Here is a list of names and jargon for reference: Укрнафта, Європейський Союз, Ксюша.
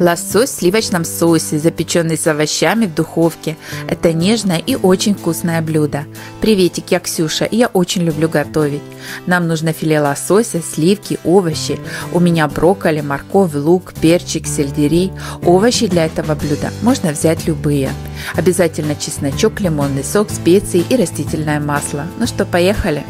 Лосось в сливочном соусе, запеченный с овощами в духовке. Это нежное и очень вкусное блюдо. Приветик, я Ксюша, и я очень люблю готовить. Нам нужно филе лосося, сливки, овощи. У меня брокколи, морковь, лук, перчик, сельдерей. Овощи для этого блюда можно взять любые. Обязательно чесночок, лимонный сок, специи и растительное масло. Ну что, поехали?